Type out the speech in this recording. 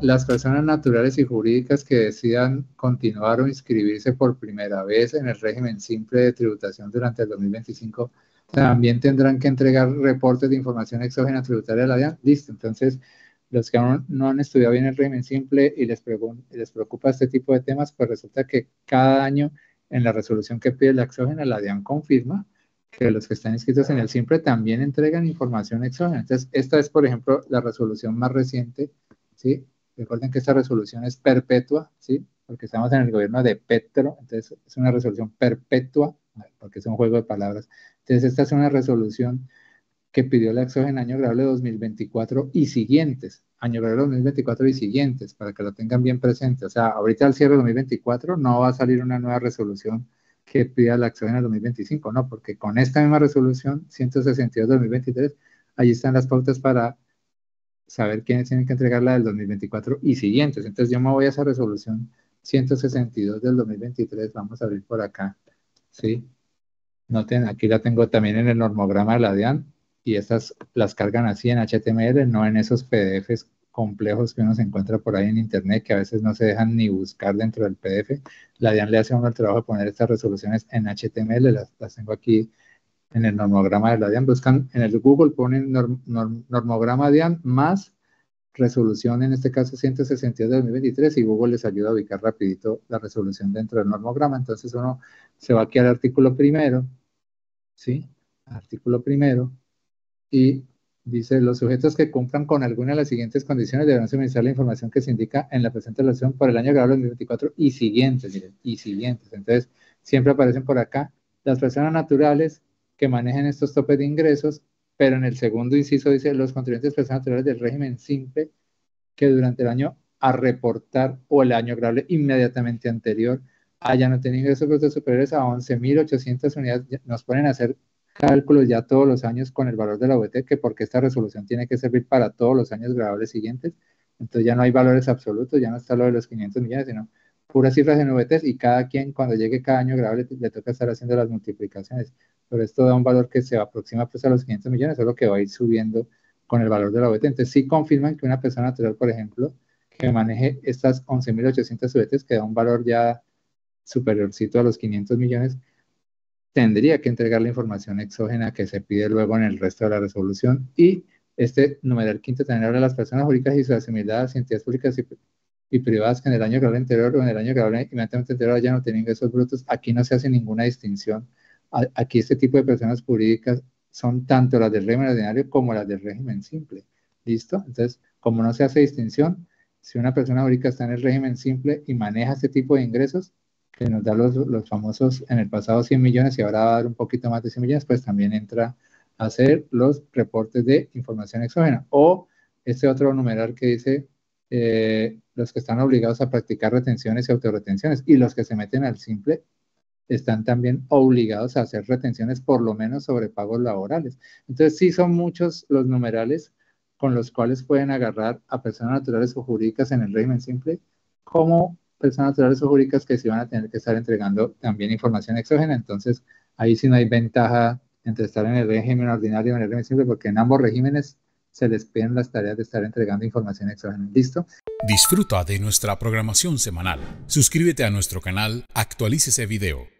las personas naturales y jurídicas que decidan continuar o inscribirse por primera vez en el régimen simple de tributación durante el 2025 también tendrán que entregar reportes de información exógena tributaria de la DIAN. Listo, entonces los que aún no han estudiado bien el régimen simple y les preocupa este tipo de temas, pues resulta que cada año en la resolución que pide la exógena, la DIAN confirma que los que están inscritos en el simple también entregan información exógena. Entonces, esta es, por ejemplo, la resolución más reciente, ¿sí? Recuerden que esta resolución es perpetua, ¿sí? Porque estamos en el gobierno de Petro, entonces es una resolución perpetua, porque es un juego de palabras. Entonces, esta es una resolución que pidió la exógena año grabable 2024 y siguientes, año grabable 2024 y siguientes, para que lo tengan bien presente. O sea, ahorita al cierre de 2024 no va a salir una nueva resolución que pida la exógena 2025, no, porque con esta misma resolución 162-2023, allí están las pautas para saber quiénes tienen que entregar la del 2024 y siguientes. Entonces yo me voy a esa resolución 162 del 2023, vamos a abrir por acá, ¿sí? Noten, aquí la tengo también en el normograma de la DIAN, y estas las cargan así en HTML, no en esos PDFs complejos que uno se encuentra por ahí en internet, que a veces no se dejan ni buscar dentro del PDF. La DIAN le hace a uno el trabajo de poner estas resoluciones en HTML, las tengo aquí en el normograma de la DIAN. Buscan en el Google, ponen normograma DIAN más resolución, en este caso 162 de 2023, y Google les ayuda a ubicar rapidito la resolución dentro del normograma. Entonces uno se va aquí al artículo primero, ¿sí? Artículo primero, y dice, los sujetos que cumplan con alguna de las siguientes condiciones deberán suministrar la información que se indica en la presente relación por el año grabable 2024 y siguientes, miren, y siguientes. Entonces, siempre aparecen por acá las personas naturales que manejen estos topes de ingresos, pero en el segundo inciso dice, los contribuyentes personas naturales del régimen simple que durante el año a reportar o el año grabable inmediatamente anterior hayan obtenido ingresos brutos superiores a 11.800 unidades, nos ponen a hacer cálculos ya todos los años con el valor de la UVT, que porque esta resolución tiene que servir para todos los años grabables siguientes, entonces ya no hay valores absolutos, ya no está lo de los 500 millones, sino puras cifras en UVTs, y cada quien cuando llegue cada año grabable le toca estar haciendo las multiplicaciones, pero esto da un valor que se aproxima pues a los 500 millones, es lo que va a ir subiendo con el valor de la UVT. Entonces sí confirman que una persona natural, por ejemplo, que maneje estas 11.800 UVTs, que da un valor ya superiorcito a los 500 millones, tendría que entregar la información exógena que se pide luego en el resto de la resolución. Y este numeral quinto también habla de las personas jurídicas y sus asimiladas, entidades públicas y privadas que en el año grabable anterior o en el año grabable inmediatamente anterior hayan obtenido ingresos brutos. Aquí no se hace ninguna distinción. Aquí este tipo de personas jurídicas son tanto las del régimen ordinario como las del régimen simple. ¿Listo? Entonces, como no se hace distinción, si una persona jurídica está en el régimen simple y maneja este tipo de ingresos, que nos da los famosos en el pasado 100 millones y ahora va a dar un poquito más de 100 millones, pues también entra a hacer los reportes de información exógena. O este otro numeral que dice los que están obligados a practicar retenciones y autorretenciones, y los que se meten al simple están también obligados a hacer retenciones por lo menos sobre pagos laborales. Entonces sí son muchos los numerales con los cuales pueden agarrar a personas naturales o jurídicas en el régimen simple como personas naturales o jurídicas que sí van a tener que estar entregando también información exógena. Entonces ahí sí no hay ventaja entre estar en el régimen ordinario o en el régimen simple, porque en ambos regímenes se les piden las tareas de estar entregando información exógena. ¿Listo? Disfruta de nuestra programación semanal. Suscríbete a nuestro canal Actualícese Video.